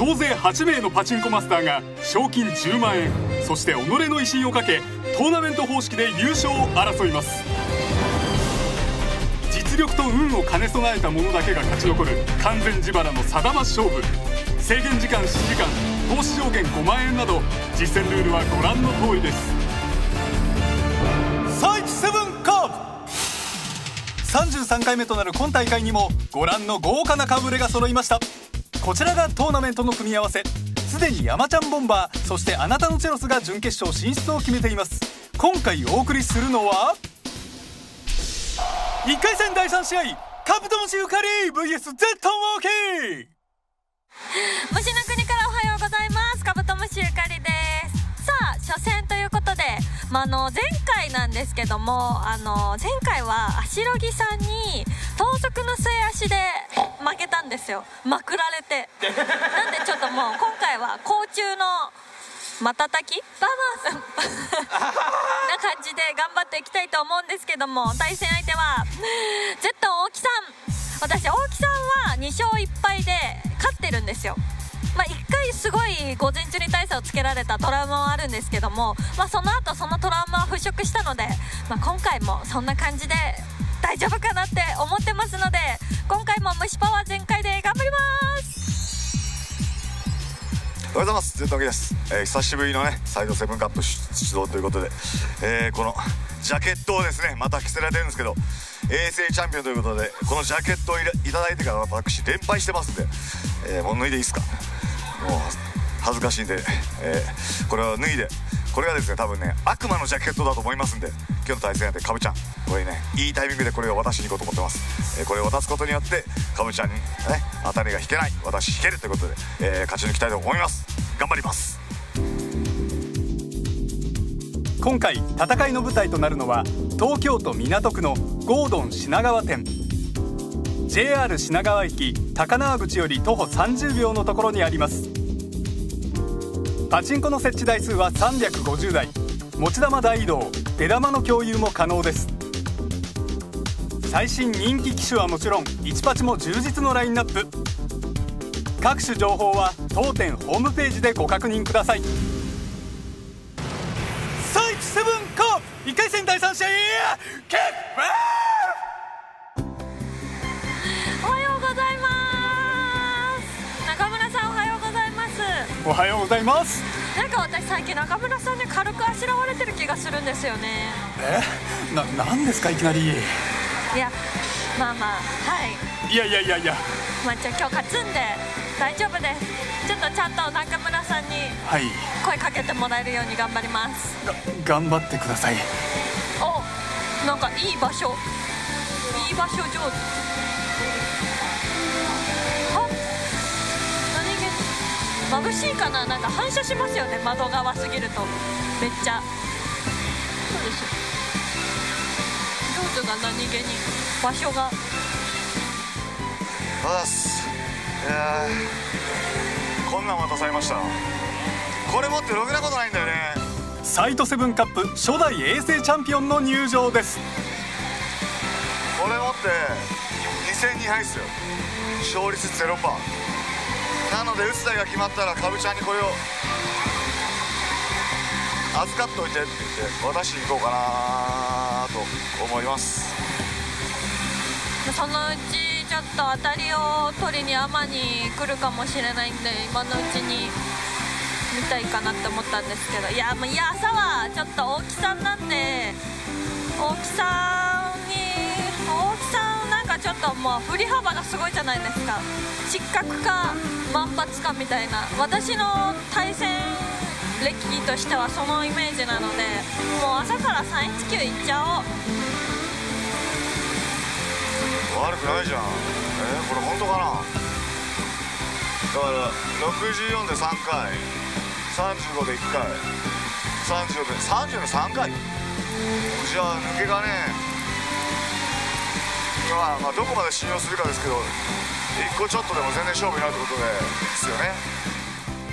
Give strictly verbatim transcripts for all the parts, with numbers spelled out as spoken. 総勢はちめいのパチンコマスターが賞金じゅうまんえん、そして己の威信をかけトーナメント方式で優勝を争います。実力と運を兼ね備えた者だけが勝ち残る完全自腹の定ま勝負。制限時間しちじかん、投資上限ごまんえんなど実践ルールはご覧の通りです。サイチセブンカーブさんじゅうさんかいめとなる今大会にもご覧の豪華な顔ぶれが揃いました。こちらがトーナメントの組み合わせ。すでに山ちゃんボンバー、そしてあなたのチェロスが準決勝進出を決めています。今回お送りするのはいっかいせんだいさんしあい、カブトムシゆかり ブイエス ゼットンウォーキー。虫の国からおはようございます。カブトムシゆかりです。さあ初戦ということで、まあ、あの前回なんですけども、あの前回は足ロギさんに等速の末足で負けたんですよ。まくられてなんでちょっともう今回は甲虫のまたたきバーマースな感じで頑張っていきたいと思うんですけども、対戦相手はゼットン大木さん。私大木さんはにしょういっぱいで勝ってるんですよ。まあ、いっかいすごい午前中に大差をつけられたトラウマはあるんですけども、まあ、その後そのトラウマは払拭したので、まあ、今回もそんな感じで大丈夫かなって思ってますので、今回も虫パワー全開で頑張ります。おはようございます、ゼットンウォーキーです、えー、久しぶりのねサイドセブンカップ出動ということで、えー、このジャケットをですねまた着せられてるんですけど、永世チャンピオンということでこのジャケットをいただいてから私連敗してますんで、えー、もう脱いでいいですか。もう恥ずかしいんで、えー、これを脱いで、これがですね多分ね悪魔のジャケットだと思いますんで、今日の対戦相手カブちゃん、これねいいタイミングでこれを渡しに行こうと思ってます、えー、これを渡すことによってカブちゃんにね当たりが引けない、私引けるということで、えー、勝ち抜きたいと思います。頑張ります。今回戦いの舞台となるのは東京都港区のゴードン品川店。 ジェイアール 品川駅高輪口より徒歩さんじゅうびょうのところにあります。パチンコの設置台数はさんびゃくごじゅうだい、持ち玉大移動、出玉の共有も可能です。最新人気機種はもちろんいちパチも充実のラインナップ。各種情報は当店ホームページでご確認ください。サイチセブンカープいっかいせんだいさんしあいキックバー。おはようございます。なんか私最近中村さんに軽くあしらわれてる気がするんですよね。え、な、なんですかいきなり。いや、まあまあ、はい。いやいやいやいや。まあじゃあ今日勝つんで大丈夫です。ちょっとちゃんと中村さんに声かけてもらえるように頑張ります。が、頑張ってください。お、なんかいい場所、いい場所上手。眩しいかな、なんか反射しますよね、窓側すぎるとめっちゃ。そうですよ、上手が何気に場所が。あっす、えー、こんなん渡されました。これ持ってろくなことないんだよね。サイトセブンカップ初代永世チャンピオンの入場です。これ持ってにせんにはいっすよ、勝率 ゼロパーセント。なので打つ台が決まったらカブちゃんにこれを預かっといてって言って渡しに行こうかなと思います。そのうちちょっと当たりを取りに天に来るかもしれないんで、今のうちに見たいかなって思ったんですけど、いやもういや朝はちょっと大木さんなんで、大木さんに大木さんなんかちょっともう振り幅がすごいじゃないですか。失格か万発かみたいな、私の対戦歴としてはそのイメージなので、もう朝からさんいちきゅういっちゃおう。悪くないじゃん。えー、これ本当かな。だからろくじゅうよんでさんかい、さんじゅうごでいっかい、さんじゅうでさんじゅうでさんかい。じゃあ抜けがね、まあ、まあどこまで信用するかですけど、いっこちょっとでも全然勝負になるってことですよね。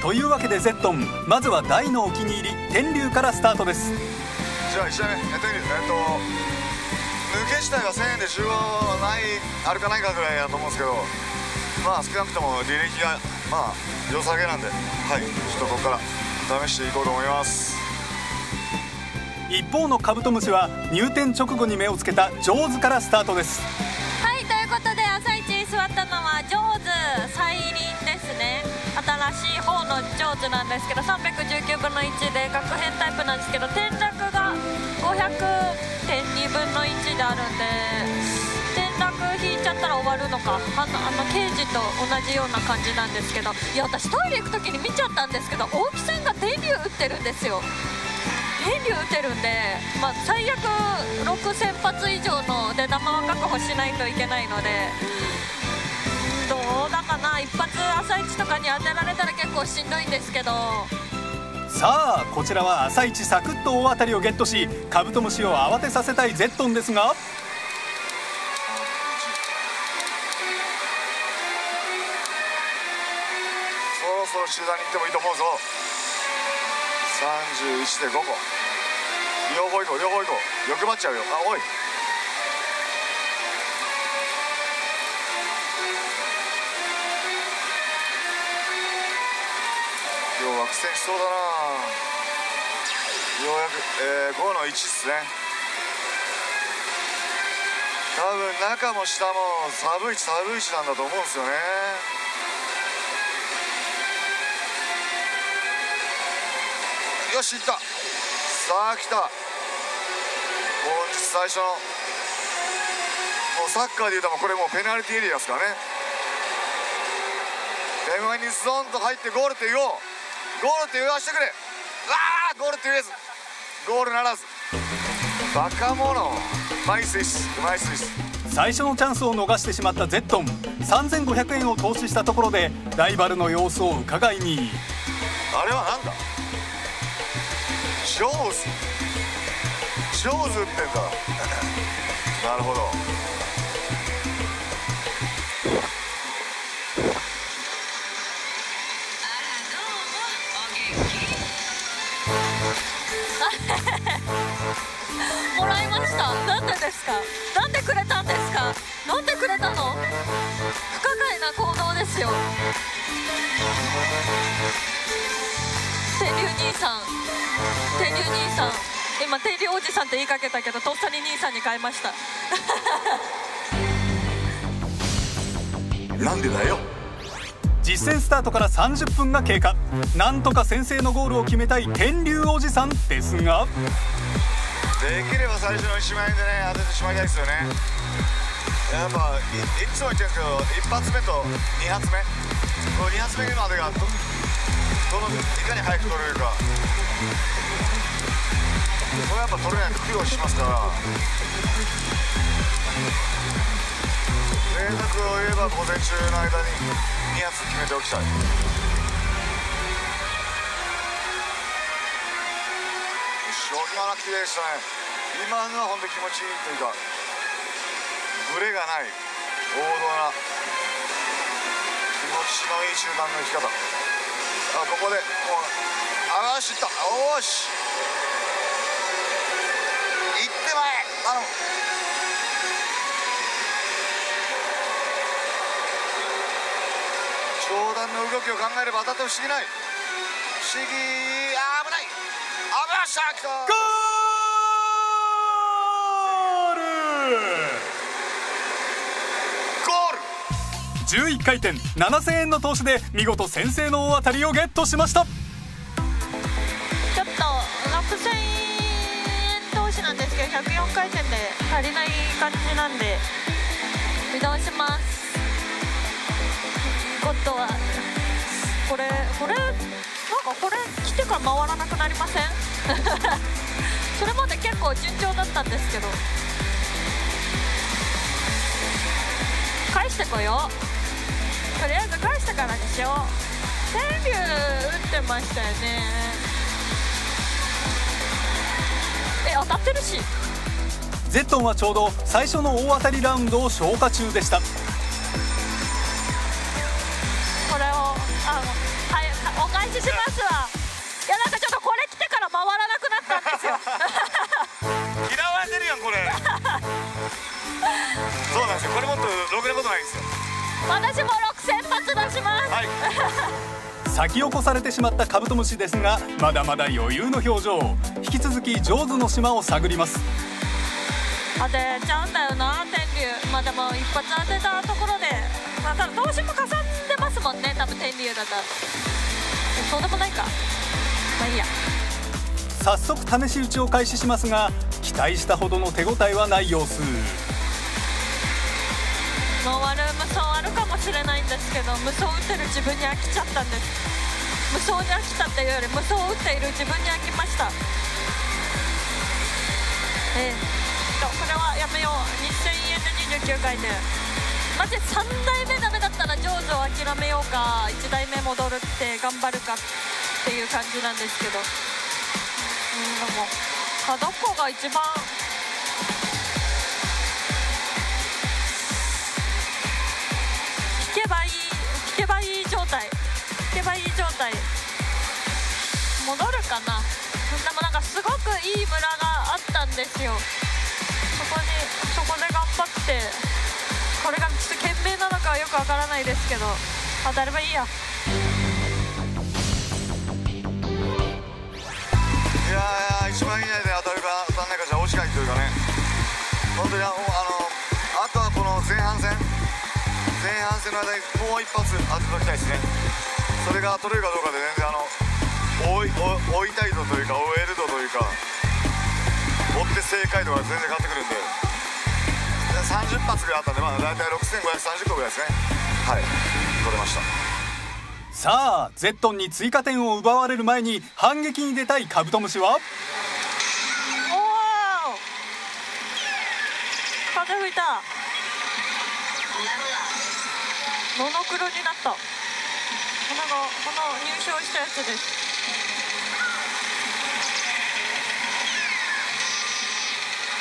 というわけでゼットン、まずは大のお気に入り天竜からスタートです。じゃあいち台目、天竜、えっと抜け自体はせんえんでじゅうごないあるかないかぐらいだと思うんですけど、まあ少なくとも履歴がまあ良さげなんで、はい、ちょっとここから試していこうと思います。一方のカブトムシは入店直後に目をつけた上手からスタートです。はい、ということで朝一に座ったのは上手再臨ですね。新しい方の上手なんですけどさんびゃくじゅうきゅうぶんのいちで各変タイプなんですけど、転落がごひゃくにぶんのいちであるんで、引いちゃったら終わるのか、あの、あの刑事と同じような感じなんですけど、いや私トイレ行く時に見ちゃったんですけど、大木さんが電流打ってるんですよ。電流打ってるんで、まあ、最悪ろくせんぱつ以上の出玉は確保しないといけないので、どうだかな、一発朝一とかに当てられたら結構しんどいんですけど。さあこちらは朝一サクッと大当たりをゲットし、カブトムシを慌てさせたいゼットンですが。集団に行ってもいいと思うぞ。さんじゅういってんごこ、両方行こう両方行こう、欲張っちゃうよ。あ、おい今日は苦戦しそうだな。ようやく、えー、ごのいちっすね。多分中も下も寒い寒いしなんだと思うんですよね。よし、いった。さあ来た、本日最初のもうサッカーでいうともうこれもうペナルティーエリアですからね。手前にストンと入ってゴールって言おう、ゴールって言わしてくれ。ああゴールって言えず、ゴールならず。バカ者、マイスイスマイスイス。最初のチャンスを逃してしまったゼットン、さんぜんごひゃくえんを投資したところでライバルの様子をうかがいに。あれはなんだ、上手上手ってんだなるほど。もらいました。なんでですか、なんでくれたんですか、なんでくれたの。不可解な行動ですよ。天竜兄さん、天竜兄さん、今天竜おじさんって言いかけたけどとっさに兄さんに変えましたなんでだよ。実戦スタートからさんじゅっぷんが経過、なんとか先制のゴールを決めたい天竜おじさんですが、できれば最初のいちまいでね当ててしまいたいですよね。やっぱ い, いつも言ってるんですけど、いっぱつめとにはつめ、このにはつめまでがどのいかに早く取れるか、これやっぱ取れないと苦労しますから。連続を言えば午前中の間ににはつ決めておきたい。今のは綺麗でしたね。今のは本当に気持ちいいというか、ブレがない王道な気持ちのいい集団の生き方。あ、ここでもうあーしいった、おーしいってまえ。あの上段の動きを考えれば当たっても不思議ない、不思議、あー危ない、危ない、しゃーきたー、じゅういっかいてんななせんえんの投資で見事先制の大当たりをゲットしました。ちょっとろくせんえん投資なんですけどひゃくよんかいてんで足りない感じなんで見直します。今度はこれこれなんかこれ来てから回らなくなりませんそれまで結構順調だったんですけど、返してこよう、とりあえず返したからにしよう。天竜打ってましたよね。え、当たってるし。ゼットンはちょうど最初の大当たりラウンドを消化中でした。これをあの、はい、お返ししますわ。いやなんかちょっとこれ来てから回らなくなったんですよ嫌われてるやんこれそうなんですよ、これもっとろくなことないんですよ。私もろくせん出題します、はい、先を越されてしまったカブトムシですが、まだまだ余裕の表情。引き続き上手の島を探ります。当てちゃうんだよな天竜。まあでも一発当てたところで、まあ、多分投資もかさんでますもんね、多分天竜だったら。そうでもないか、まあいいや。早速試し打ちを開始しますが、期待したほどの手応えはない様子。ノーワル無双あるかもしれないんですけど、無双打ってる自分に飽きちゃったんです。無双に飽きたっていうより無双打っている自分に飽きました。えー、とこれはやめよう。にせんえんでにじゅうきゅうかい転。まじさんだいめダメだったら上手を諦めようか、いちだいめ戻るって頑張るかっていう感じなんですけど、うん、でも角っこが一番引けばいい、引けばいい状態、引けばいい状態。戻るかな。でもなんかすごくいい村があったんですよ。そこにそこで頑張って、これがちょっと懸命なのかはよくわからないですけど、当たればいいや。いやー、一番いいね。というかね、本当に あ, あのあとはこの前半戦前半戦の間にもう一発当てときたいですね。それが取れるかどうかで全然あの追い追いたい度というか追える度というか追って正解度が全然変わってくるんで、さんじゅっ発ぐらいあったんで、まあだいたいろくせんごひゃくさんじゅっ個ぐらいですね。はい、取れました。さあゼットンに追加点を奪われる前に反撃に出たいカブトムシは、風吹いた。モノクロになった。このこの入賞したやつです。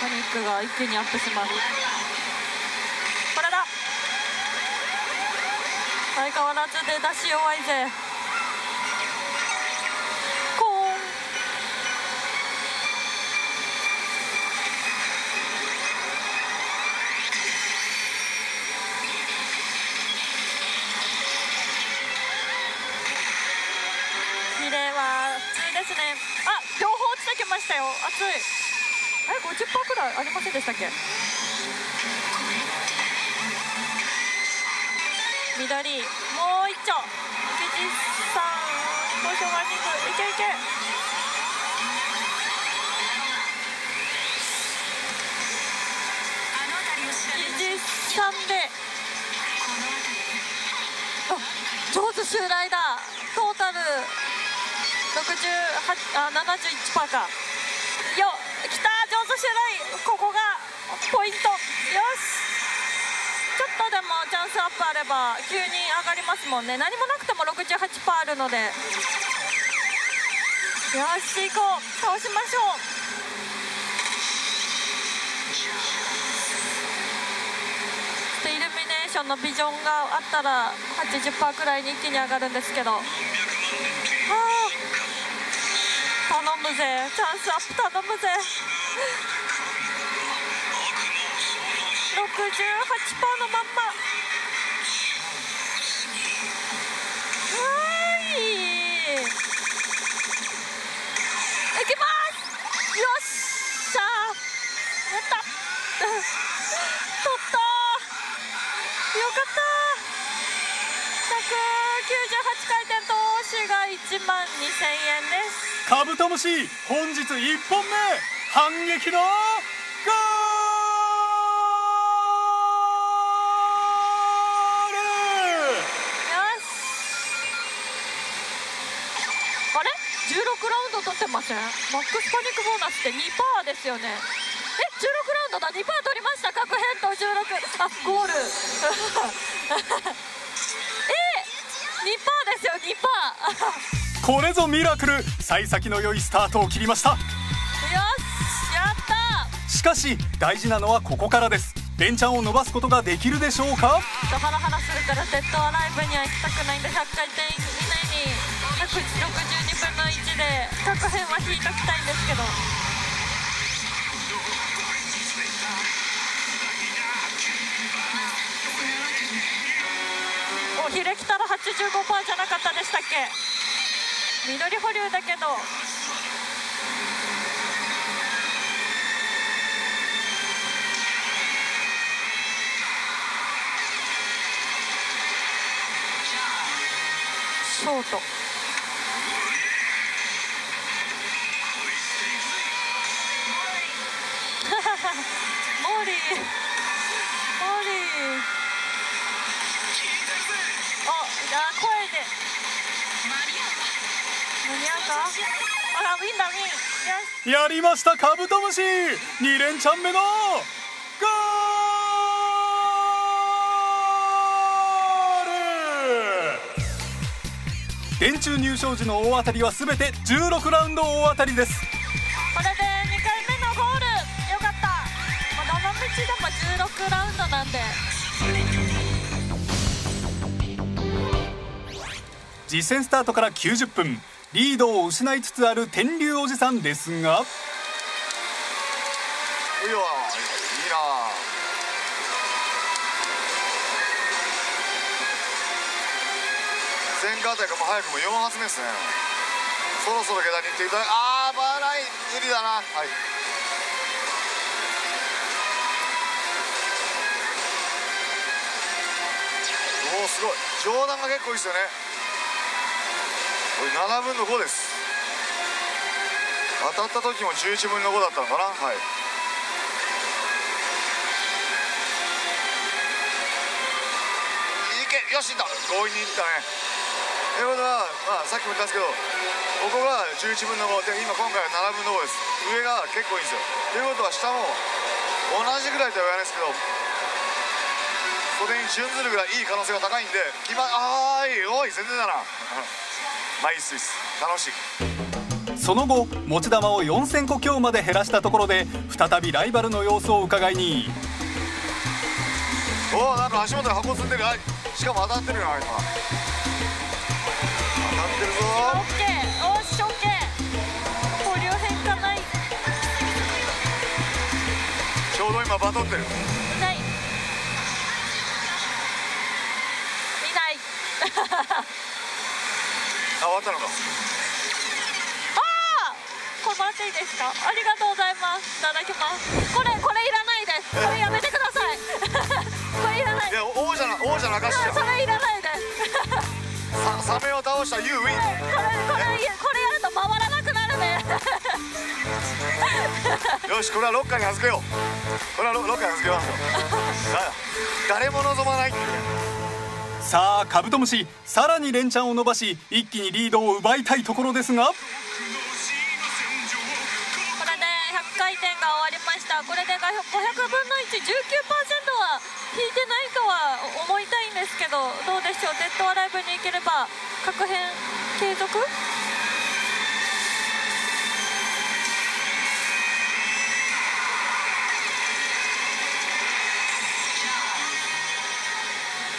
パニックが一気にアップします。これだ。相変わらず出だし弱いぜ。コーン。熱い。え、ごじゅっパーセントくらいありませんでしたっけ？緑、もう一丁。富士山、東証ワーニング、いけいけ。富士山で。あ、上手襲来だ。トータルろくじゅうはち、あ、ななじゅういちパーセントか。よっ、きた、上手襲来。ここがポイント。よし、ちょっとでもチャンスアップあれば急に上がりますもんね。何もなくても ろくじゅうはちパーセント あるので、よし行こう、倒しましょう。イルミネーションのビジョンがあったら はちじゅっパーセント くらいに一気に上がるんですけど、頼むぜ、チャンスアップ頼むぜ。ろくじゅうはちパーセント のまんま。はい、いきます。よっしゃー、やった。取ったー、よかったー。ひゃくきゅうじゅうはちかい転、投資がいちまんにせんえんです。カブトムシ本日いっぽんめ、反撃のゴール。よし、あれじゅうろくラウンド取ってません？マックスパニックボーナスってにパーセントですよね。え、じゅうろくラウンドだ、にパーセント取りました。各返答じゅうろく、あ、ゴール。え、にパーセントですよ、にパーセント。これぞミラクル。幸先の良いスタートを切りました。よし、やった。しかし大事なのはここからです。連チャンを伸ばすことができるでしょうか。ハラハラするからデッドアライブには行きたくないんで、ひゃっかい転以内にひゃくろくじゅうにぶんのいちで各辺は引いときたいんですけど、おひれきたらはちじゅうごパーセントじゃなかったでしたっけ。緑保留だけどショート。やりました、カブトムシに連チャン目のゴール。連中入賞時の大当たりは全てじゅうろくラウンド大当たりです。これでにかいめのゴール、よかった。どの道でもじゅうろくラウンドなんで。実戦スタートからきゅうじゅっぷん、リードを失いつつある天竜おじさんですが、前回あたりからも早くもよん発目ですね。そろそろ下段に行っていただき、あー、バーライン釣りだな、はい。おー、すごい上段が結構いいですよね。これななぶんのごです。当たった時もじゅういちぶんのごだったのかな、はい。いけ、よし、いった、強引にいったね。ということは、まあ、さっきも言ったんですけど、ここがじゅういちぶんのごで、今今回はななぶんのごです。上が結構いいんですよ。ということは下も同じぐらいとは言わないですけど、それに準ずるぐらいいい可能性が高いんで、決まあーい、おい、全然だなマイスイス、楽しい。その後持ち球をよんせんこ強まで減らしたところで、再びライバルの様子を伺いに。おお、なんか足元に箱積んでる、しかも当たってるよな、今当たってるぞー。オッケー、おーし、オッケー、保留変化ない。ちょうど今バトってる、いないいないあ、終わったのか。ああ、これもらっていいですか。ありがとうございます。いただきます。これ、これいらないです。これやめてください。これいらない。いや、王者な、王者なかし。それいらないです。サメを倒したユーウィン。これ、これ、これやると回らなくなるね。よし、これはロッカーに預けよう。これはロッカーに預けますよ。誰も望まない。さあ、カブトムシさらに連チャンを伸ばし、一気にリードを奪いたいところですが、これでひゃっかいてんが終わりました。これでごひゃくぶんのいち、じゅうきゅうパーセント は引いてないとは思いたいんですけど、どうでしょう。デッドアライブに行ければ各編継続。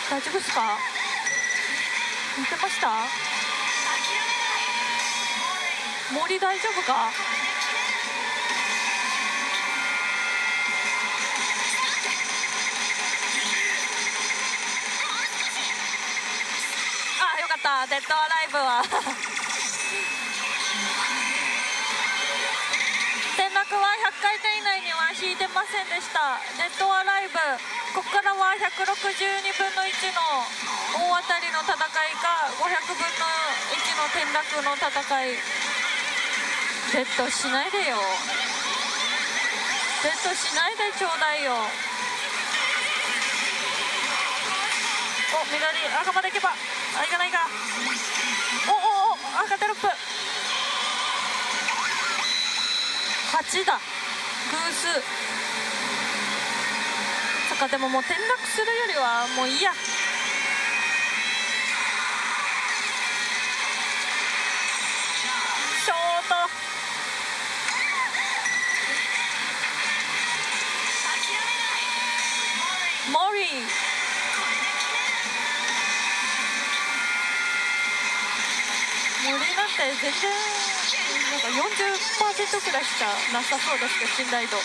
大丈夫ですか？見てました？森大丈夫か？あ、よかった。デッドアライブは転落はひゃっかいてん以内には引いてませんでした。デッドアライブ。ここからはひゃくろくじゅうにぶんのいちの大当たりの戦いか、ごひゃくぶんのいちの転落の戦い。ベットしないでよ、ベットしないでちょうだいよ。お、緑、赤までいけば、あ、いかないか。おおお、赤テロップはちだ、偶数。でももう転落するよりはもういいや。ショート。モリー。モリーなんて全然なんか よんじゅっパーセント くらいしかなさそうですけど、信頼度。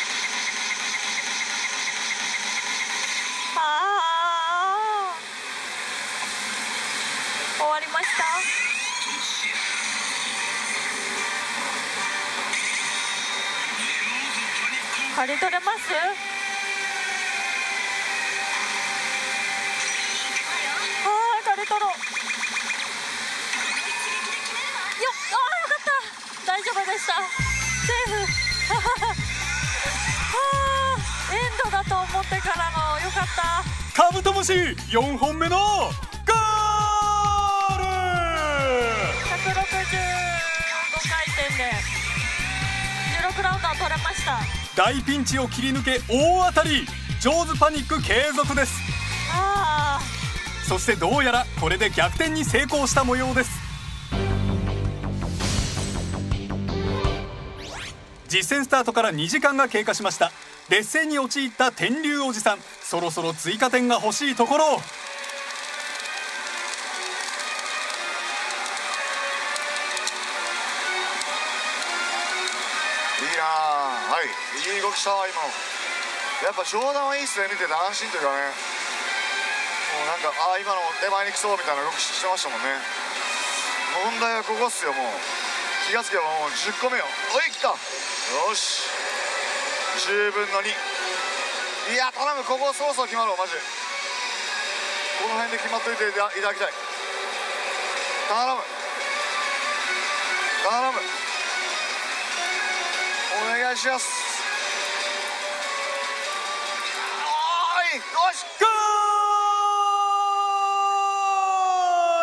あわりました。刈り取れます？ああ、刈り取ろう。よっ、ああ、よかった、大丈夫でした、セーフ。エンドだと思ってからのよかった。カブトムシよんほんめのゴール。ひゃくろくじゅうごかいてんでじゅうろくラウンドは取れました。大ピンチを切り抜け大当たり。ジョーズパニック継続です。あー、そしてどうやらこれで逆転に成功した模様です。実戦スタートからにじかんが経過しました。劣勢に陥った天竜おじさん、そろそろ追加点が欲しいところ。いいなあ、はい、いい動きしたわ今の。やっぱ上段はいいっすね、見てて安心というかね。もうなんか、ああ今の手前に来そうみたいな動きしてましたもんね。問題はここっすよ、もう気がつけばもうじゅっこめよ。おい、来た、よし、じゅうぶんのに。いや頼む、ここそろそろ決まるわマジ。この辺で決まっといていただきたい。頼む頼む、お願いします。おーい、よし、ゴ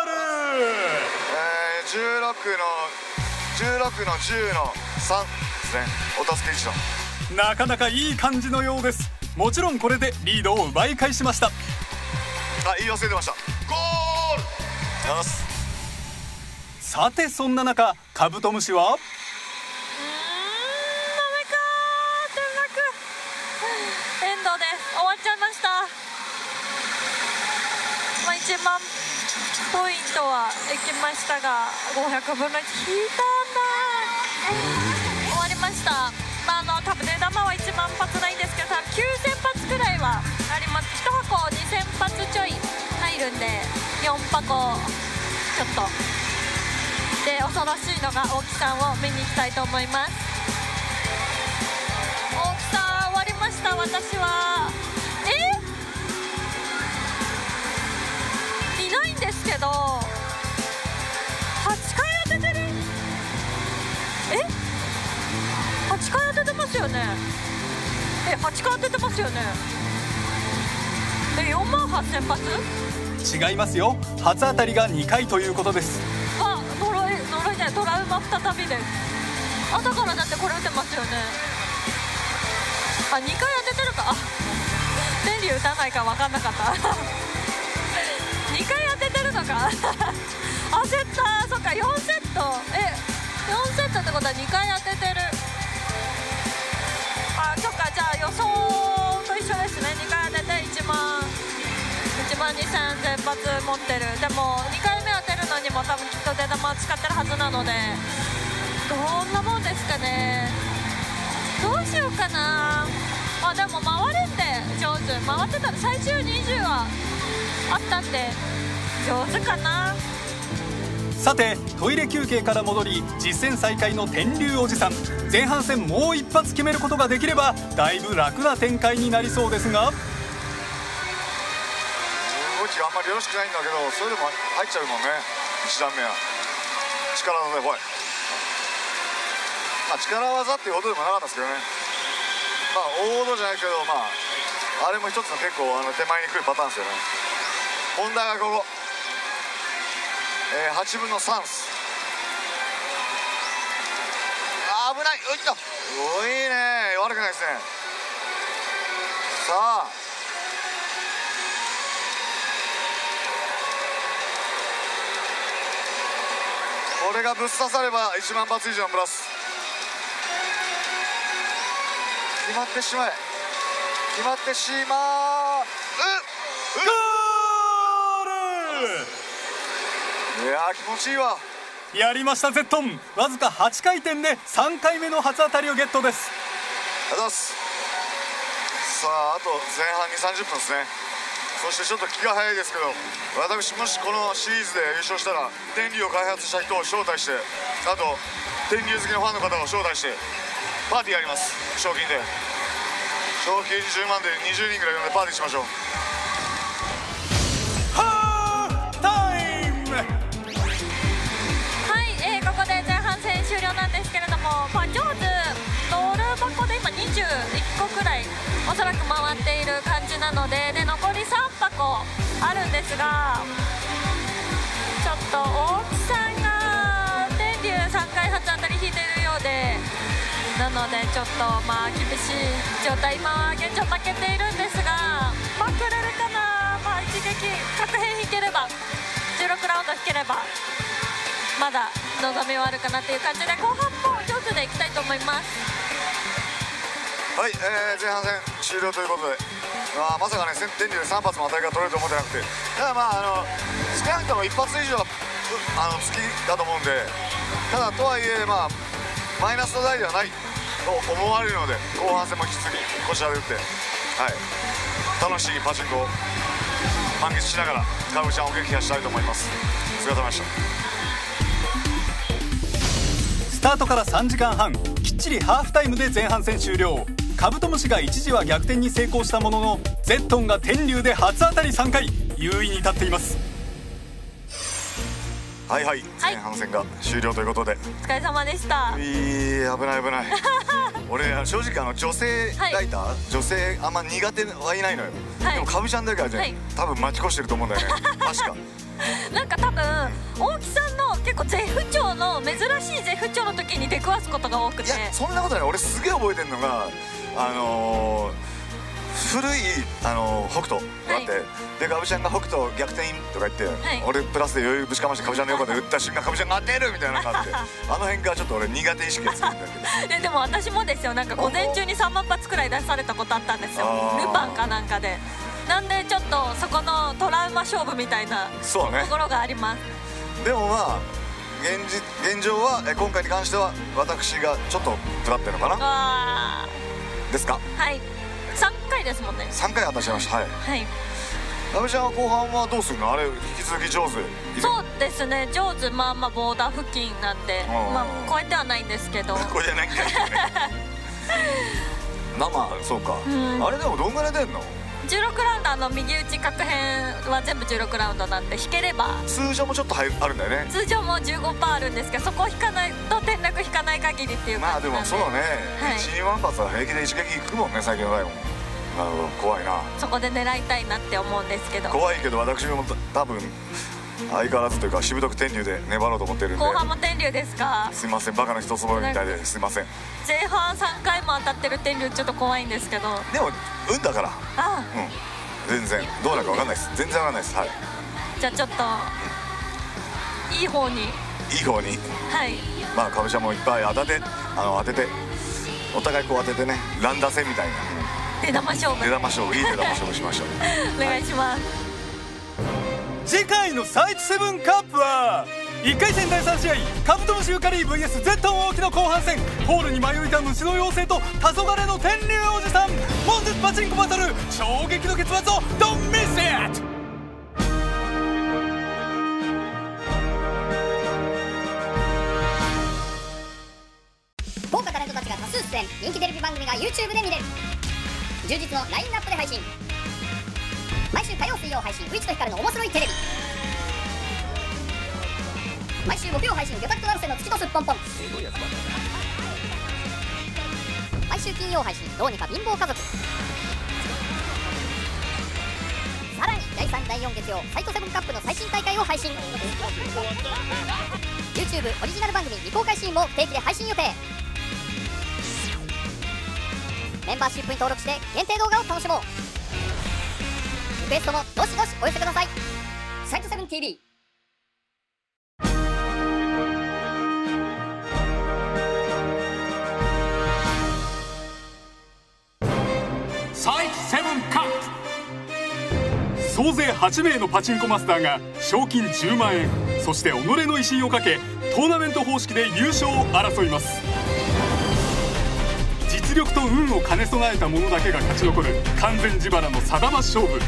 ール。えー、じゅうろくのじゅうのさんですね、お助け一同。なかなかいい感じのようです。もちろんこれでリードを奪い返しました。あ、いい寄せ出ました、ゴール。よし、さてそんな中カブトムシはうーん、ダメかー、転落、エンドで終わっちゃいました。まあ、いちまんポイントはできましたがごひゃくぶんのいち引いたんだ。終わりました。まあ、あの多分ね、玉はいちまんぱつないんですけど、多分きゅうせんぱつくらいはあります。いちはこにせんぱつちょい入るんで、よんはこちょっとで、恐ろしいのが大木さんを見に行きたいと思います。大木さん終わりました。私はえいないんですけど、はっかい当ててる。えはっかい当ててますよね。え、はっかい当ててますよね。え、よんまんはっせんぱつ？違いますよ。初当たりがにかいということです。あ、呪い、呪いじゃない、トラウマ再びです。朝からだってこれ打てますよね。あ、にかい当ててるか。あ、天竜打たないか分かんなかった。にかい当ててるのか。焦った。そっか、よんセット。え、よんセットってことはにかい当ててる。じゃあ予想と一緒ですね。にかい当てていちまんにせんぜろぜろぱつ持ってる。でもにかいめ当てるのにも多分きっと出玉使ってるはずなので、どんなもんですかね。どうしようかな。あ、でも回るんで上手、回ってたら最終にじゅうはあったんで上手かな。さてトイレ休憩から戻り、実戦再開の天竜おじさん、前半戦もう一発決めることができればだいぶ楽な展開になりそうですが、動きはあんまりよろしくないんだけど、それでも入っちゃうもんね。いちだんめは力技で、ほい、まあ、力技っていうほどでもなかったですけどね。まあ大技じゃないけど、まああれも一つの結構あの手前に来るパターンですよね。問題がここ、えー、はちぶんのさんっす。あー、危ない、ういった、おい、いいね、悪くないですね。さあこれがぶっ刺さればいちまんぱつ以上のプラス。決まってしまえ、決まってしまーうっ、ゴール。いやー、気持ちいいわ。やりましたゼットン。わずかはちかいてんでさんかいめの初当たりをゲットです。ありがとうございます。さああと前半に、さんじゅっぷんですね。そしてちょっと気が早いですけど、私もしこのシリーズで優勝したら天竜を開発した人を招待して、あと天竜好きのファンの方を招待してパーティーやります。賞金で賞金じゅうまんでにじゅうにんぐらい呼んでパーティーしましょう。ハーフタイム。はい、えー、ここで前半戦終了なんですけれども、まあ、上手ドール箱で今にじゅういっこくらいおそらく回っている感じなので、で残りさんぱこあるんですが、ちょっと大木さんが天竜さんかい発当たり引いているようで、なのでちょっとまあ厳しい状態、今は現状負けているんですが、まあ、くれるかな、まあ、一撃確変引ければじゅうろくラウンド引ければまだ望みはあるかなという感じで、後半も上手でいきたいと思います。はい、えー、前半戦終了ということで、まあ、まさかね天竜でさんぱつも当たりが取れると思ってなくて、ただまああの少なくともいっぱついじょうあの好きだと思うんで、ただとはいえまあマイナスの台ではないと思われるので、後半戦も引き続きこちらで打って、はい、楽しいパチンコを満喫しながら川口ちゃんを撃破したいと思います。お疲れ様でした。スタートからさんじかんはんきっちりハーフタイムで前半戦終了。カブトムシが一時は逆転に成功したものの、ゼットンが天竜で初当たりさんかい優位に立っています。はいはい、前半戦が終了ということで、お疲れ様でした。いい危ない危ない俺正直あの女性ライター、はい、女性あんま苦手はいないのよ、はい、でもカブちゃんだけはね、はい、多分待ち越してると思うんだよね確かなんか多分大木さんの結構ゼフ調の珍しいゼフ調の時に出くわすことが多くて、いやそんなことない、俺すげえ覚えてるのがあのー、古い、あのー、北斗があって、はい、でかぶちゃんが北斗逆転とか言って、はい、俺プラスで余裕ぶちかましてかぶちゃんの横で打った瞬間かぶちゃんが当てるみたいなのがあって、あの辺からちょっと俺苦手意識がつくんだけどでも私もですよ、なんか午前中にさんまんぱつくらい出されたことあったんですよ、ルパンかなんかで。なんでちょっとそこのトラウマ勝負みたいなところがあります。でもまあ現, 現状はえ今回に関しては私がちょっと尖ってるのかなですか。はい、さんかいですもんね。さんかい当たっちゃいました。はい、はい、ラブちゃんは後半はどうするの、あれ引き続き上手。そうですね、上手、まあまあボーダー付近なんで、まあ超えてはないんですけど超えてないんだよね生そうか、うん、あれでもどんぐらい出んの。じゅうろくラウンドの右打ち確変は全部じゅうろくラウンドなんで、引ければ通常もちょっとあるんだよね。通常も じゅうごパーセント あるんですけど、そこを引かないと転落引かない限りっていう感じなんで。まあでもそうね、はい、いち、にまんぱつは平気で一撃いくもんね、最近の台も。なるほど、怖いな。そこで狙いたいなって思うんですけど、怖いけど私も多分相変わらずというかしぶとく天竜で粘ろうと思ってるんで。後半も天竜ですか。すいません、バカの一つものみたいですいません。前半さんかいも当たってる天竜ちょっと怖いんですけど、でも運だから、ああ、うん、全然どうなるか分かんないです、全然分かんないです。はい、じゃあちょっといい方にいい方にはい、まあかぶちゃんもいっぱい当ててあの当ててお互いこう当ててね、乱打戦みたいな出玉勝負出玉勝負いい出玉勝負しましょうお願いします。次回のサイトセブンカップはいっかいせんだいさんしあい、カブトムシゆかり ブイエス ゼットン大木の後半戦、ホールに迷いた虫の妖精と黄昏の天竜おじさん、本日パチンコバトル衝撃の結末を Don't miss it!豪華タレントたちが多数出演、人気テレビ番組が ユーチューブ で見れる、充実のラインナップで配信、毎週火曜水曜配信「ういちとひかるの面白いテレビ」、毎週木曜配信「魚拓とナルセの土とすっぽんぽん」、毎週金曜配信「どうにか貧乏家族」、さらにだいさんだいよん月曜サイトセブンカップの最新大会を配信ユーチューブ オリジナル番組未公開シーンも不定期で配信予定。メンバーシップに登録して限定動画を楽しもう。リクエストもどしどしお寄せください。サイトセブン ティーブイ。サイトセブンカップ。総勢はちめいのパチンコマスターが賞金じゅうまんえん、そして己の威信をかけトーナメント方式で優勝を争います。実力と運を兼ね備えた者だけが勝ち残る完全自腹の定場勝負。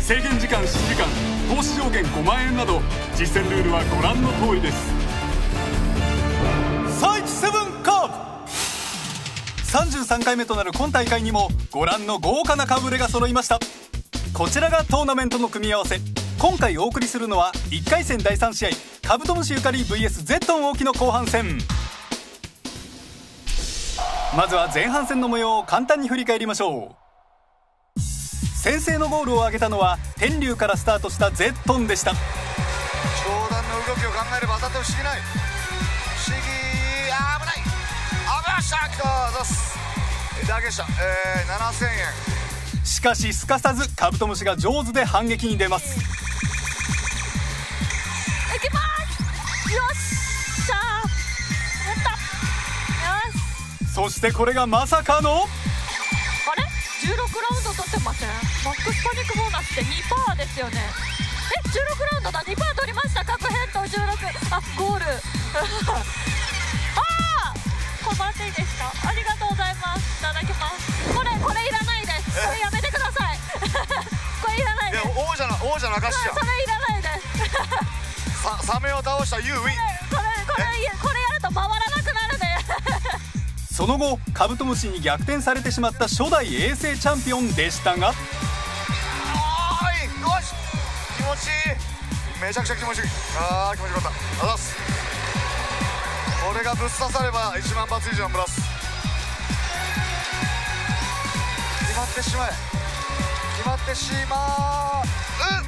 制限時間しちじかん、投資上限ごまんえんなど実戦ルールはご覧の通りです。サイチセブンカープさんじゅうさんかいめとなる今大会にもご覧の豪華な顔ぶれが揃いました。こちらがトーナメントの組み合わせ。今回お送りするのはいっかいせんだいさんしあい、カブトムシゆかり ブイエス ゼットン大木の後半戦。まずは前半戦の模様を簡単に振り返りましょう。先制のゴールを挙げたのは天竜からスタートしたゼットンでした。上段の動きを考えれば当たっても不思議ない、不思議、危ない、危ました、来た、出すいただきました、えー、ななせんえん。しかしすかさずカブトムシが上手で反撃に出ます。いきます、よっしゃー、やった、よし。そしてこれがまさかのあれじゅうろくラウンド取ってません？マックスパニックボーナスって にパーセント ですよね。え、じゅうろくラウンドだ、 にパーセント 取りました。各変動じゅうろく、あ、ゴールあー、こばんでいいですか、ありがとうございます、いただきます。これ、これいらないです、これやめてくださいこれいらないです、いや、王者の、王者の証じゃん、それいらないですサメを倒したユーウィン、これ、これ、これやると回らなくなるねその後、カブトムシに逆転されてしまった初代永世チャンピオンでしたが、おーい、よし、気持ちいい、めちゃくちゃ気持ちいい、あー、気持ちよかった、ありがとうございます。これがぶっ刺さればいちまんぱつ以上のプラス、決まってしまえ、決まってしまー、うん、うん、う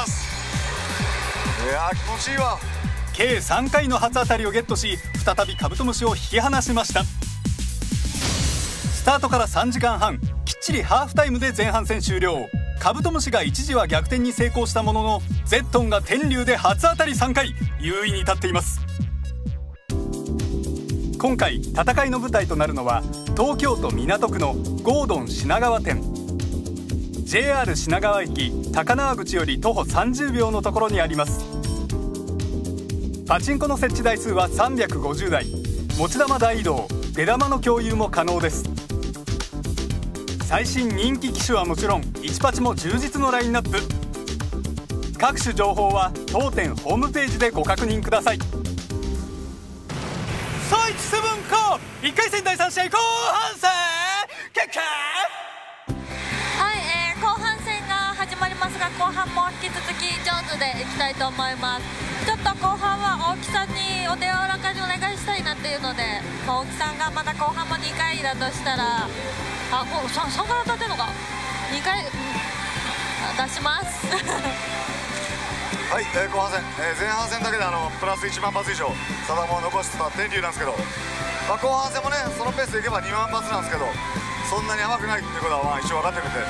ん、あざす。いやー、気持ちいいわ。計さんかいの初当たりをゲットし、再びカブトムシを引き離しました。スタートからさんじかんはん、きっちりハーフタイムで前半戦終了。カブトムシが一時は逆転に成功したものの、ゼットンが天竜で初当たりさんかい、優位に立っています。今回戦いの舞台となるのは東京都港区のゴードン品川店。 ジェイアール 品川駅高輪口より徒歩さんじゅうびょうのところにあります。パチンコの設置台数はさんびゃくごじゅうだい、持ち玉大移動、出玉の共有も可能です。最新人気機種はもちろんいちパチも充実のラインナップ。各種情報は当店ホームページでご確認ください。サイチセブンカープいっかいせんだいさんしあい後半戦、結果はい、えー、後半戦が始まりますが、後半も引き続き上手でいきたいと思います。ちょっと後半は大木さんにお手柔らかにお願いしたいなっていうので、まあ、大木さんがまだ後半もにかいだとしたら、あ、もうさんから立てるのか、にかい出しますはい、えー、後半戦、えー、前半戦だけであのプラスいちまんぱつ以上サダモを残してた天竜なんですけど、まあ、後半戦もねそのペースでいけばにまんぱつなんですけど、そんなに甘くないってことはまあ一応分かってるんで、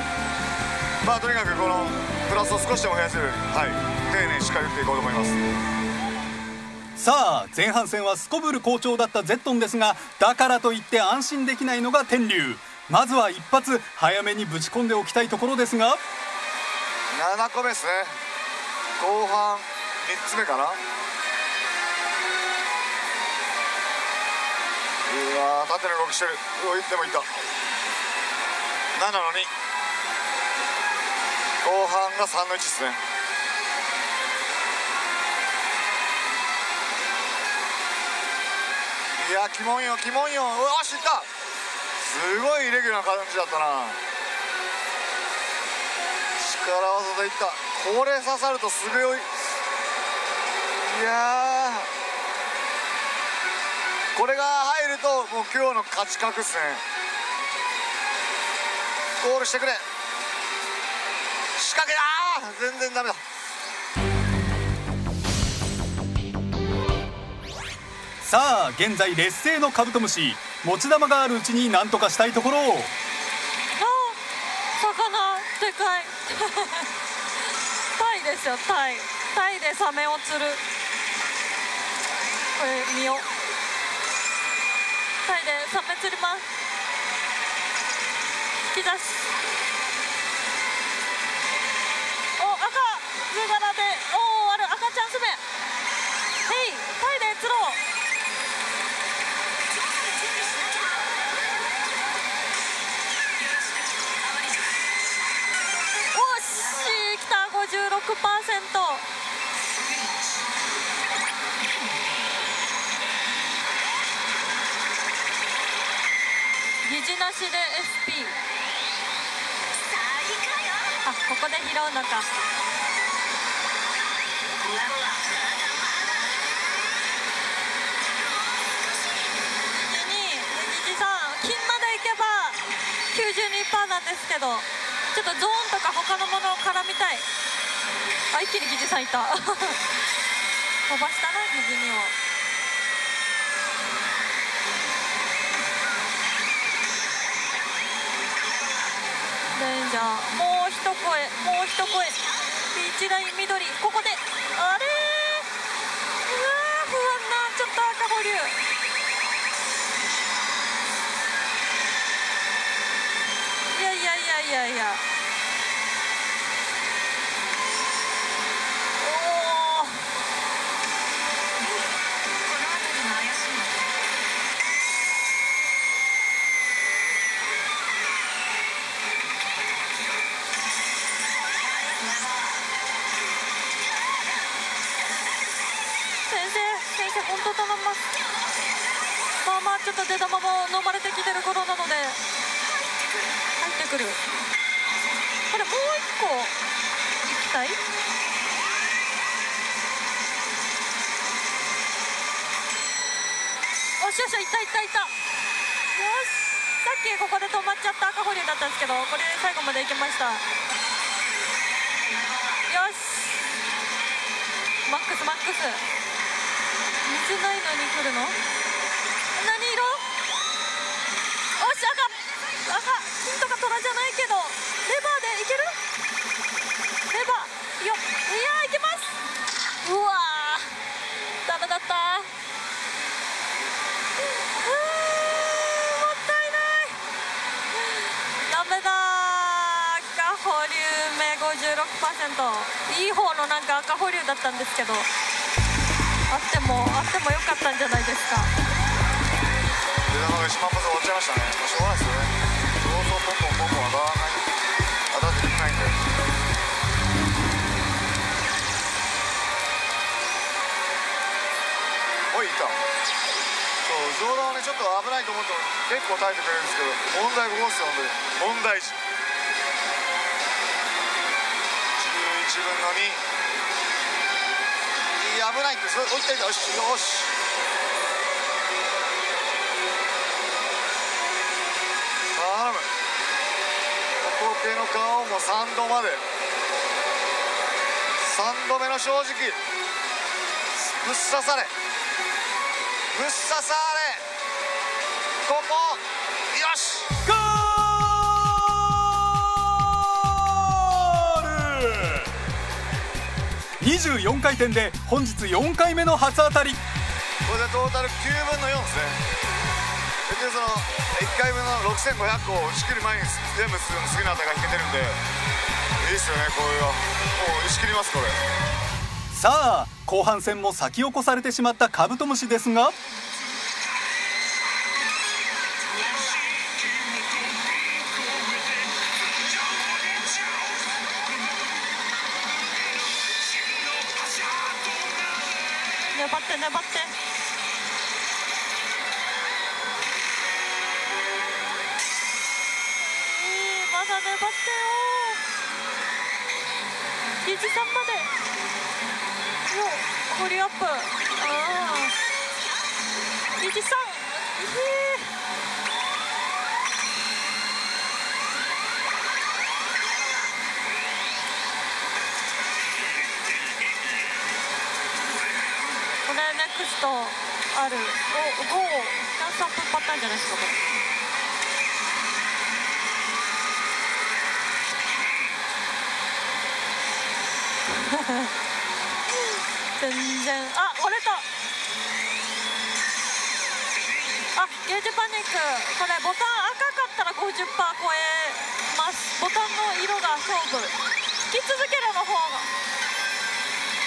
まあとにかくこのプラスを少しでも増やせる、はい、丁寧にしっかり打っていこうと思います。さあ前半戦はすこぶる好調だったゼットンですが、だからといって安心できないのが天竜。まずは一発早めにぶち込んでおきたいところですが、ななこめですね、後半みっつめかな。うわー、縦の動きしてる、うわ、いってもいった、ななのに、後半がさんのいちですね。いやー、キモンよ、キモンよ、うわー、知った、すごいイレギュラーな感じだったな、力技でいった、これ刺さるとすごい、いやー、これが入るともう今日の勝ち確っすね。ゴールしてくれ、仕掛けだー、全然ダメだ。さあ現在劣勢のカブトムシ、持ち玉があるうちに何とかしたいところ。あー、魚でかいタイですよ、タイ、タイでサメを釣る、これ見よう、タイでサメ釣ります、引き出し、お、赤図柄で、おー、ある、赤ちゃんスメ、ヘイ、タイで釣ろう虹なしで エスピー。 あ、ここで拾うのか。虹さん、金まで行けば きゅうじゅうにパーセント なんですけど、ちょっとゾーンとか他のものを絡みたい。あ、一気に虹さんいた。飛ばしたな、虹にも。いいじゃん。もう一声、もう一声。ピーチライン緑、ここであれー、うわー、不安な、ちょっと赤保留。いやいやいやいやいや、おお、この辺りも怪しいの。まあまあ、ちょっと出玉も飲まれてきてる頃なので入ってくる。これもう一個行きたい。おしよし、いったいったいった。よし、さっきここで止まっちゃった赤保留だったんですけど、これで最後まで行きました。よし、マックスマックス。虹ないのに来るの？何色？おし、赤、赤、金とかトラじゃないけどレバーでいける？レバー、よ、いやー、いけます。うわー、ダメだった。あー、もったいない。ダメだー。赤保留目 ごじゅうろくパーセント、 いい方のなんか赤保留だったんですけど、あってもあっても良かったんじゃないですか。出玉が一万発終わっちゃいましたね。しょうがないですよね。どうぞポンポンポンポン当たらない、当たっていかないんで。おい、いた。そう、上段はね、ちょっと危ないと思っても結構耐えてくれるんですけど、問題ご号室、本当に問題児。じゅういちぶんのに。危ないって、それ置いていた。よしよし、頼む。おこけの顔もさんどまで、さんどめの正直、ぶっ刺されぶっ刺され、ここよし、ゴール。にじゅうよんかいてんで本日よんかいめの初当たり。これでトータルきゅうぶんのよんですね。で、そのいっかいぶんのろくせんごひゃっこを打ち切る前に全部次の当たりが引けてるんで、いいっすよね。こういうのもう打ち切ります、これ。さあ、後半戦も先を越されてしまったカブトムシですが、粘って粘って、まだ粘ってよ。虹さんまでよ、ホリアップ。ああ、虹さん、ネクストある、お、ご、ダンスアップパターンじゃないですか、これ。全然、あ、折れた。あ、ゲージパニック。これボタン赤かったら ごじゅっパーセント 超えます。ボタンの色が勝負。引き続けるの方が。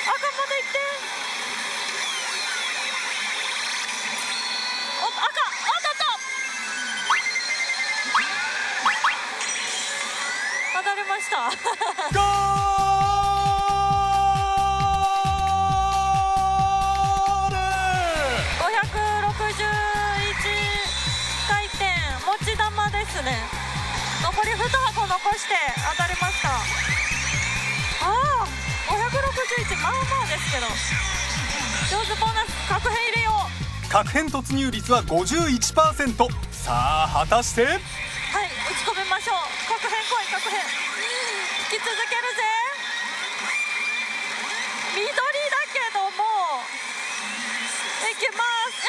赤までいって。ゴール。ごひゃくろくじゅういちかいてん、持ち球して当たりました。ああごひゃくろくじゅういち、まあまあですけど。ジョーズボーナス確変入れよう。確変突入率は ごじゅういちパーセント。 さあ果たして、はい、打ち込みましょう。確変来い、確変引き続けるぜ。緑だけどもいきます。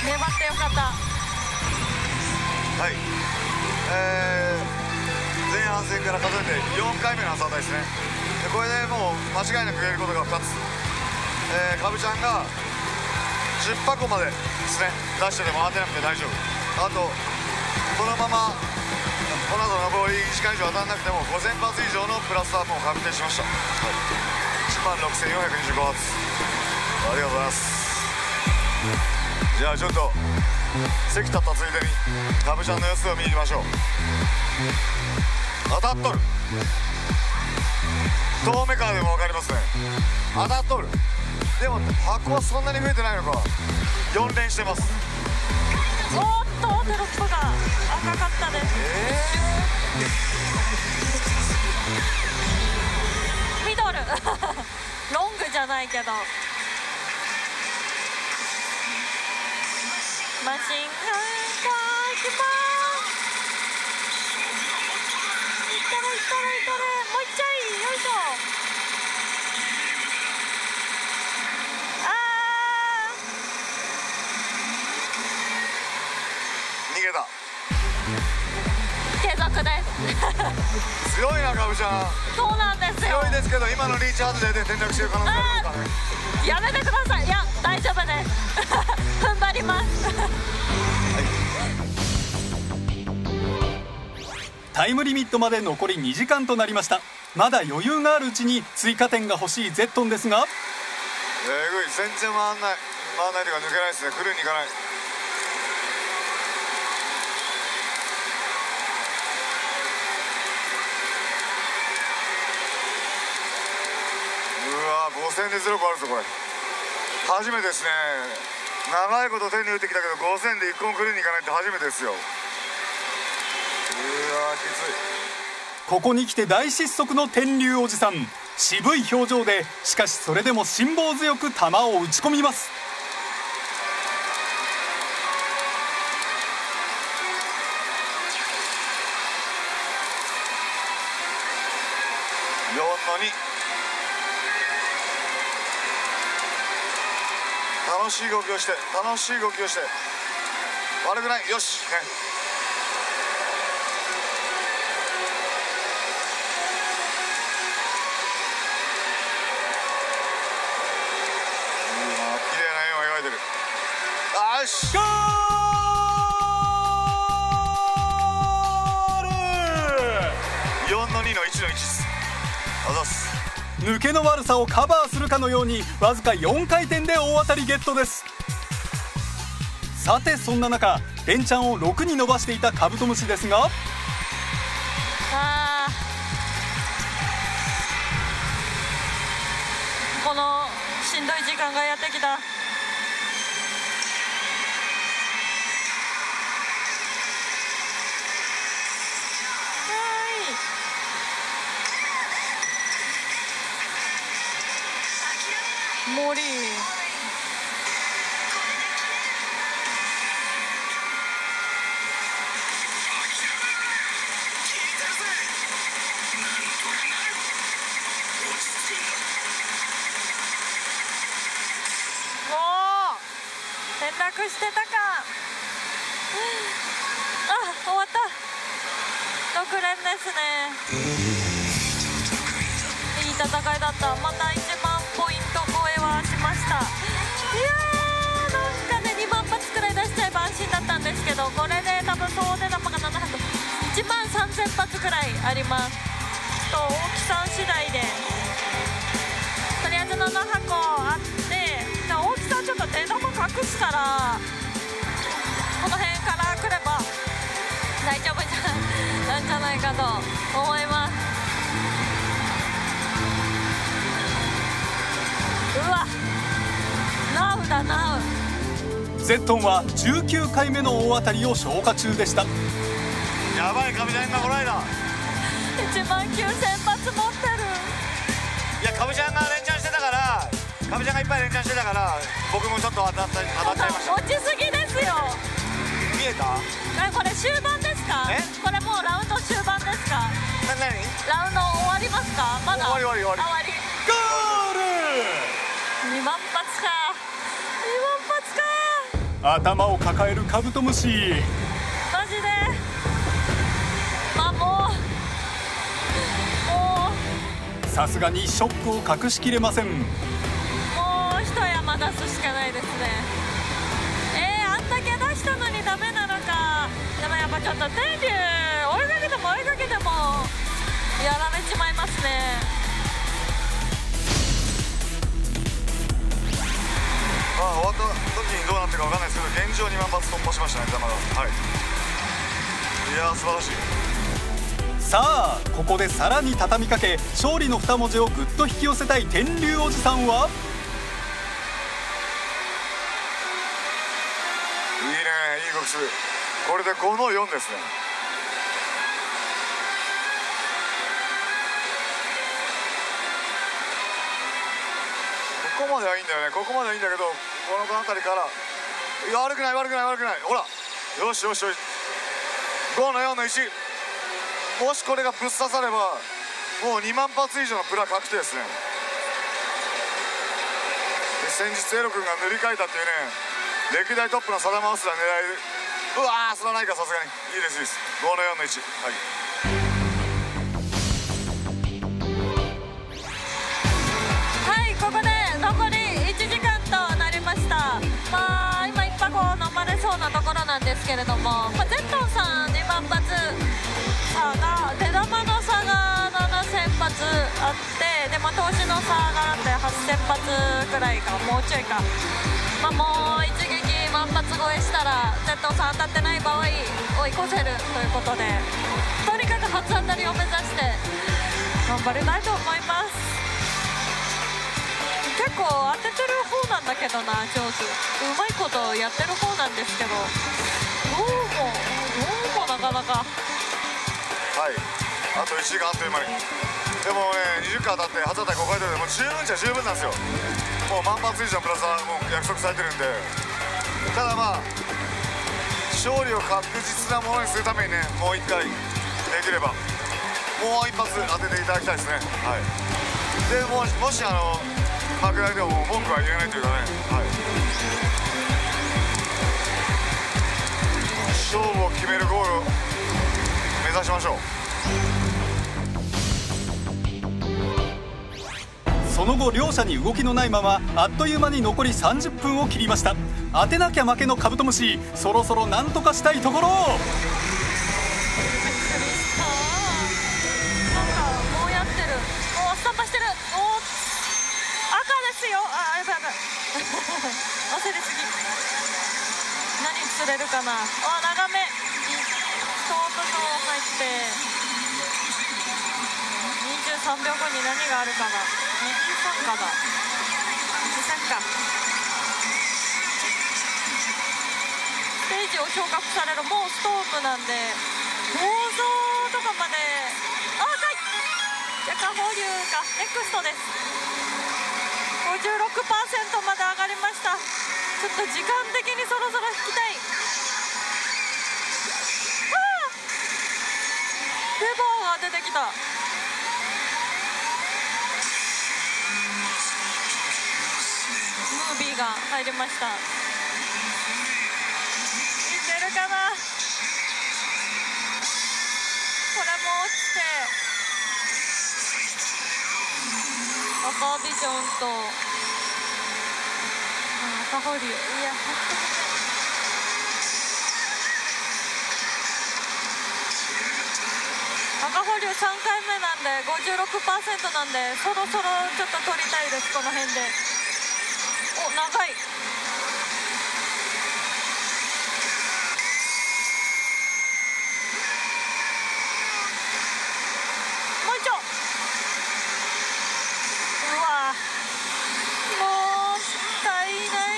粘ってよかった。はい、えー、前半戦から数えてよんかいめのアンサータイですね。でこれでもう間違いなくやることがふたつ、えー、かぶちゃんがじゅっぱこまでですね出してても当てなくて大丈夫。あとこのままこの後の上りいちじかん以上当たらなくてもごせんぱつ以上のプラスアップも確定しました。はい、いちまんろくせんよんひゃくにじゅうごはつ、ありがとうございます。じゃあちょっと席立ったついでにかぶちゃんの様子を見に行きましょう。当たっとる、遠目からでも分かりますね。当たっとる。でも箱はそんなに増えてないのか。よんれんしてます。おっとテロップが赤かったです、えー、ミドルロングじゃないけどマシンガンがきます。いったれいったれいったれ、もういっちゃい、よいしょ。ああ逃げた、継続です。強いなかぶちゃん。そうなんですよ、強いですけど今のリーチ外れで転落してる可能性ありますかね。やめてください。いや大丈夫です踏ん張りますタイムリミットまで残りにじかんとなりました。まだ余裕があるうちに追加点が欲しいゼットンですが、えぐい、全然回んない、回んないというか抜けないですね。クルーに行かない。うわーごせんでゼロ個あるぞこれ、初めてですね。長いこと手に打ってきたけどごせんでいっこもクルーに行かないって初めてですよ。ここにきて大失速の天竜おじさん、渋い表情で、しかしそれでも辛抱強く球を打ち込みます。よんのに、楽しい動きをして、楽しい動きをして、悪くない、よし、ね。ゴール！よんのにのいちのいちです。あざす。抜けの悪さをカバーするかのようにわずかよんかいてんで大当たりゲットです。さてそんな中連チャンをろくに伸ばしていたカブトムシですが、あこのしんどい時間がやってきた。森転落してたか。あ終わった。ろくれんですね。いい戦いだった。またいちまんポイント超えはしました。いやーなんかねにまんぱつくらい出しちゃえば安心だったんですけど、これで多分総出玉がななひゃく、いちまんさんぜんぱつくらいあります。ちょっと大きさ次第でとりあえずななはこあって、大きさはちょっと出玉隠すからこの辺から来れば大丈夫なんじゃないかと思います。ゼットンはじゅうきゅうかいめの大当たりを消化中でした。やばい、カビちゃんが来ないな。いちまんきゅうせんぱつ持ってる。いや、カビちゃんが連チャンしてたから、カビちゃんがいっぱい連チャンしてたから僕もちょっと当たった、当たっちゃいました。落ちすぎですよ。見えた？え、これ終盤ですか？え？これもうラウンド終盤ですか？な、なに？ラウンド終わりますか？まだ終わり終わり終わり。ゴール！にまんぱつか。頭を抱えるカブトムシ。マジで。あ、もう。もう。さすがにショックを隠しきれません。もう一山出すしかないですね。えー、あんだけ出したのにダメなのか。でもやっぱちょっと天竜、追いかけても追いかけてもやられちまいますね。ああ、終わった時にどうなってるかわかんないですけど、現状にまんぱつ突破しましたね、玉が。はい、いやー、素晴らしい。さあ、ここでさらに畳みかけ、勝利の二文字をぐっと引き寄せたい天竜おじさんは、いいね、いい極数。これでごのよんですね。ここまではいいんだよね。ここまではいいんだけど、この辺りから、いや、悪くない悪くない悪くない、ほら、よしよしよし、ごのよんのいち、もしこれがぶっ刺さればもうにまんぱつ以上のプラ確定ですね。で、先日エロ君が塗り替えたっていうね、歴代トップのサダマウスだ狙える。うわー、それはないか、さすがに。いいです、いいです、ごのよんのいち、はい。まあ、今一拍を飲まれそうなところなんですけれども、まあ、ゼットンさんにまんぱつ差が、出玉の差がななせんぱつあって、で、まあ、投資の差があってはっせんぱつくらいか、もうちょいか、まあ、もう一撃万発超えしたらゼットンさん当たってない場合を追い越せるということで、とにかく初当たりを目指して頑張りたいと思います。結構当ててる方なんだけどな、上手、うまいことやってる方なんですけど、どうもどうもなかなか。はい、あといちじかんあっという間に。でもね、にじゅっかい当たって初当たりごかいとでも十分じゃ十分なんですよ。もう万発以上のプラスはもう約束されてるんで。ただまあ、勝利を確実なものにするためにね、もういっかいできればもう一発当てていただきたいですね。はい。でもし、もしあの負けないでも文句は言えないというかね、はい、勝負を決めるゴールを目指しましょう。その後、両者に動きのないままあっという間に残りさんじゅっぷんを切りました。当てなきゃ負けのカブトムシ、そろそろ何とかしたいところ。忘れすぎ。何釣れるかな。あ、長め。トートゾーン入って。にじゅうさんびょうごに何があるかな。にじゅうさんかな。にじゅうさんか。ステージを昇格される、もうストーブなんで。構造とかまで。あ、赤い。じゃ、下放流か、ネクストです。ごじゅうろくパーセント まで上がりました。ちょっと時間的にそろそろ引きたい。ああ、レバーが出てきた。ムービーが入りました。いけるかな。これも落ちて、赤ビジョンと赤保留。いや、赤保留さんかいめなんで ごじゅうろくパーセント なんで、そろそろちょっと取りたいです、この辺で。お、長い。もう一丁。うわ、もう。もったいない。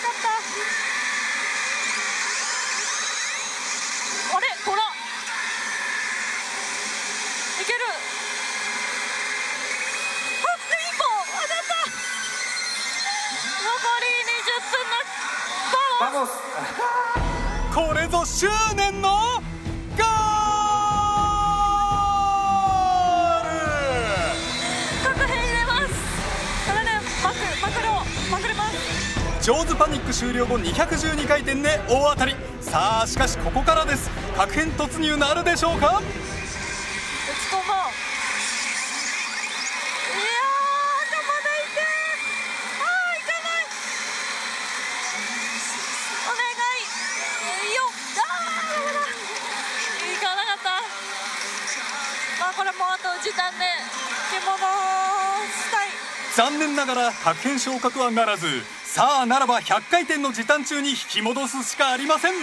あれ、トラいける。あっ、いっぽん当たった。残りにじゅっぷんのバモス。これぞ執念のゴール。確変入れます。それでまくろう、まくれます。ジョーズパニック終了後にひゃくじゅうにかいてんで大当たり。さあしかしここからです。確変突入なるでしょうか。いやー、頭が痛い。ああ、いかない。お願い。よっ。ああ、だめだ。いかなかった。まあ、これもあと時短で着戻したい。残念ながら確変昇格はならず、さあならばひゃっかいてんの時短中に引き戻すしかありません。お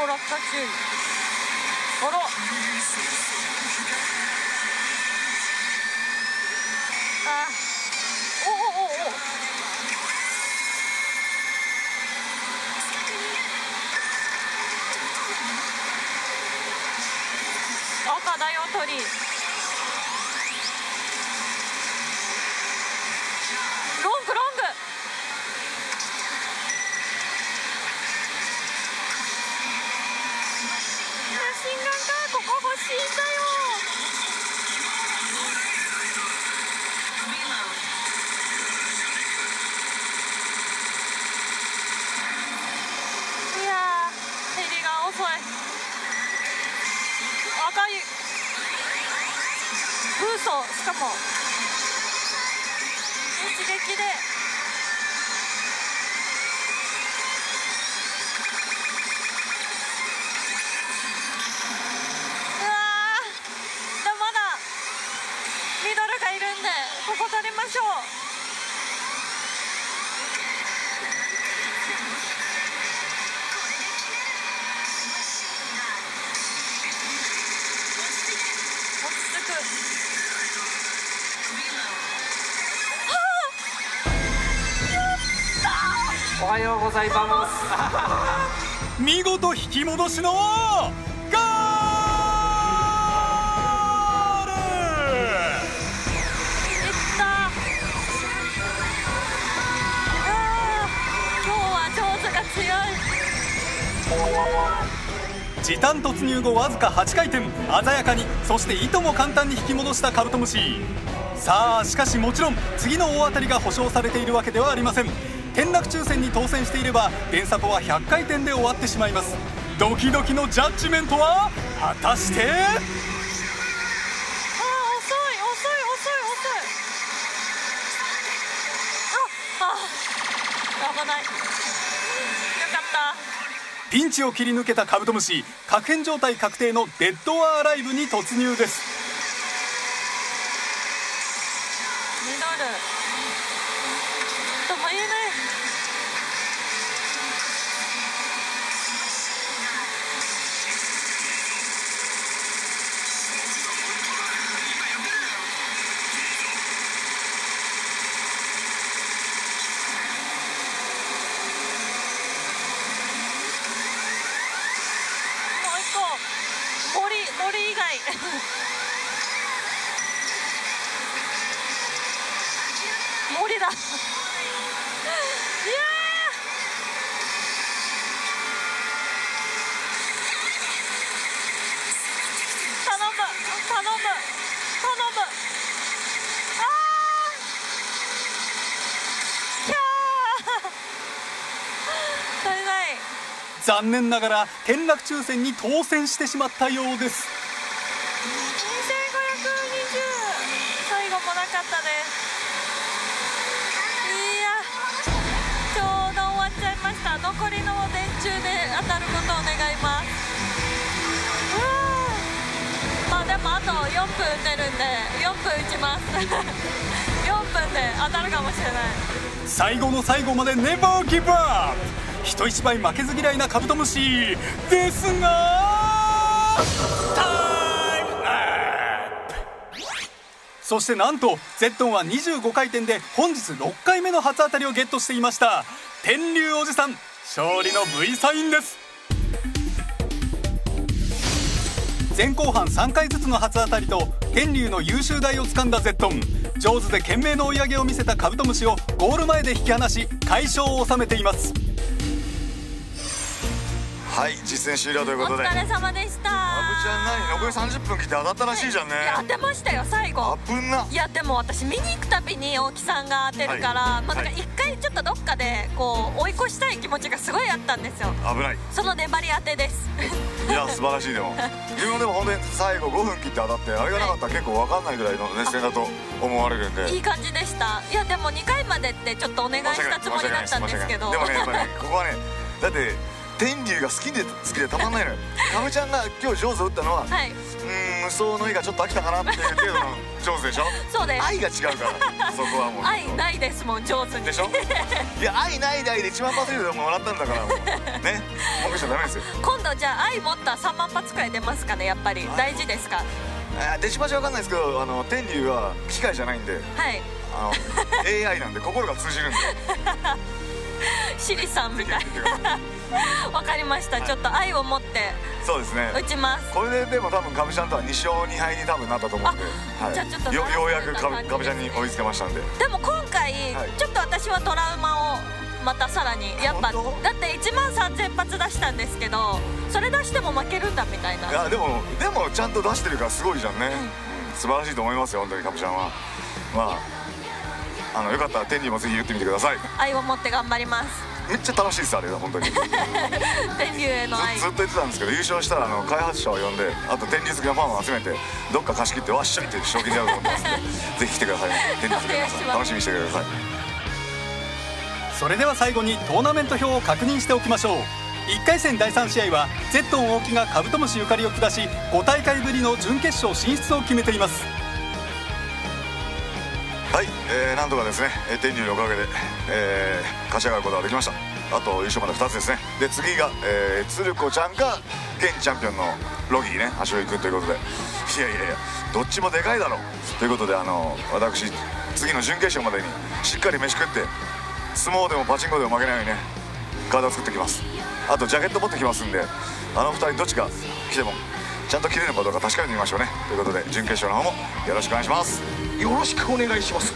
ほら、さっき。あら、あ、おおおお。赤だよ鳥。ロングロング。死んだよ。いやー、ヘリが遅い。赤いブーソー、しかも一撃で。おはようございます。見事引き戻しのゴール。いった。ああ、今日はジョーズが強い。時短突入後わずかはちかいてん、鮮やかに、そしていとも簡単に引き戻したカブトムシ。さあしかしもちろん次の大当たりが保証されているわけではありません。転落抽選に当選していれば電サポはひゃっかいてんで終わってしまいます。ドキドキのジャッジメントは果たして。ああ、遅い遅い遅い遅い。ああ、危ない。よかった。ピンチを切り抜けたカブトムシ、確変状態確定のデッドアライブに突入です。森だ。いや頼む頼む頼む。あー、キャー、足りない。残念ながら転落抽選に当選してしまったようです。にせんごひゃくにじゅう、最後もなかったです。残りの電柱で当たることを願います。うわ、まあでもあとよんぷん出るんでよんぷん打ちます。よんぷんで当たるかもしれない。最後の最後までネバーギブアップ。人一倍負けず嫌いなカブトムシですが、タイムアップ。そしてなんとゼットンはにじゅうごかいてんで本日ろっかいめの初当たりをゲットしていました。天竜おじさん、勝利の V サインです。前後半さんかいずつの初当たりと天竜の優秀台をつかんだゼットン、上手で懸命の追い上げを見せたカブトムシをゴール前で引き離し快勝を収めています。はい、実戦終了ということでお疲れ様でした。あぶちゃん、何残りさんじゅっぷん来て当たったらしいじゃんね。当てましたよ最後。危な。いやでも私見に行くたびに大木さんが当てるから、はい、まあなんか一回ちょっとどっかでこう追い越したい気持ちがすごいあったんですよ。危ない。その粘り当てです。いや素晴らしい。でも自分でも本当に最後ごふん切って当たって、あれがなかったら結構わかんないぐらいの熱戦だと思われるんで。いい感じでした。いやでもにかいまでってちょっとお願いしたつもりだったんですけど。でもねやっぱりここはね、だって。天竜が好きで好きでたまんないのよ。カブちゃんが今日上手打ったのは、はい、うん無双の絵がちょっと飽きたかなっていう程度の上手でしょ。そうです。愛が違うからそこはもう愛ないですもん上手にでしょ。いや愛ないないでいちまん発でももらったんだからもうね文句しちゃダメですよ。今度じゃあ愛持ったらさんまん発くらい出ますかね。やっぱり大事ですか。出し場所わかんないですけど、あの天竜は機械じゃないんで、はい、あのエーアイ なんで心が通じるんで。シリさんみたいわかりました、はい、ちょっと愛を持ってそうですね打ちます。これででも多分カブちゃんとはにしょうにはいに多分なったと思うんで、はい、じゃあちょっと よ, ようやくカブちゃんに追いつけましたんで。でも今回、はい、ちょっと私はトラウマをまたさらにやっぱだっていちまんさんぜんぱつ出したんですけど、それ出しても負けるんだみたいな。いやでもでもちゃんと出してるからすごいじゃんね、うん、素晴らしいと思いますよ本当にカブちゃんは。まああのよかったら天竜もぜひ打ってみてください。愛を持って頑張ります。めっちゃ楽しいです。あれは本当に天竜への愛 ず, ずっと言ってたんですけど、優勝したらあの開発者を呼んで、あと天竜好きのファンを集めてどっか貸し切ってわっしょいって賞金でやると思ってますんでぜひ来てくださいね。天竜好きの皆さん楽しみにしてください。それでは最後にトーナメント表を確認しておきましょう。いっかい戦だいさん試合はゼットン大木がカブトムシゆかりを下しごたいかいぶりの準決勝進出を決めています。はい、えー、なんとかですね、天竜のおかげで、えー、勝ち上がることができました。あと優勝までふたつですね。で次が、えー、鶴子ちゃんか現チャンピオンのロギーね、足尾君ということで、いやいやいやどっちもでかいだろうということで、あの私次の準決勝までにしっかり飯食って相撲でもパチンコでも負けないようにね体を作ってきます。あとジャケット持ってきますんで、あのふたりどっちが来てもちゃんと切れるかどうか確かめてみましょうね。ということで準決勝の方もよろしくお願いします。よろしくお願いします。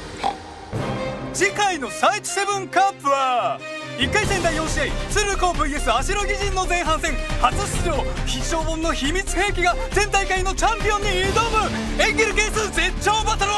次回のサイチセブンカップはいっかい戦だいよん試合、鶴子 ブイエス 足呂義人の前半戦初出場、必勝本の秘密兵器が前大会のチャンピオンに挑む、演技の係数絶頂バトル。